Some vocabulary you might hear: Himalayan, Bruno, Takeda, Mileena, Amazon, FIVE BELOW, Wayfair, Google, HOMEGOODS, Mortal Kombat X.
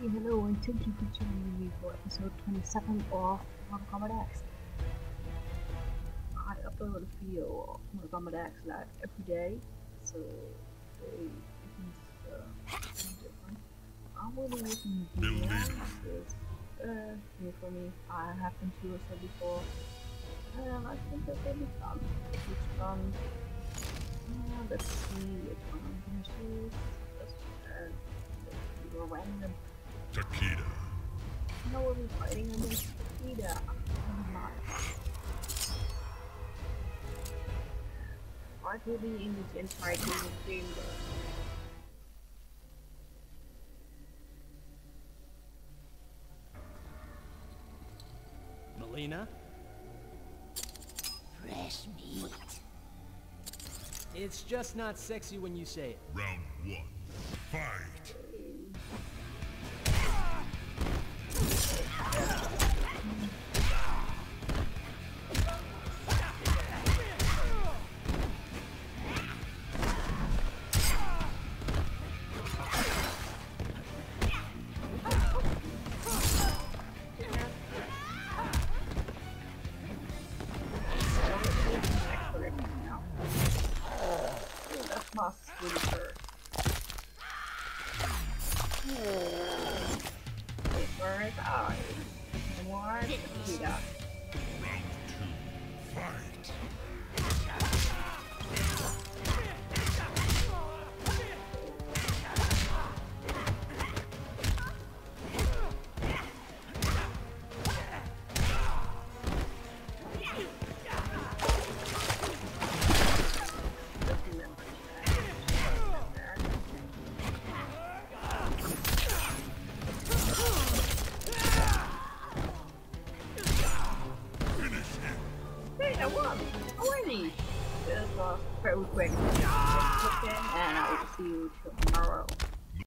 Hey, hello, and thank you for joining me for episode 27 of Mortal Kombat X. I upload a video of Mortal Kombat X like every day, so it's different. I'm really looking at this here for me. I have been to her before, and I think that they'll be fun. Which one? Let's see which one I'm going to choose. We're random. Takeda. No, we're fighting against Takeda. What will be in the entire game? Mileena? Fresh meat. It's just not sexy when you say it. Round one. Fight! Very quick. And I will see you tomorrow.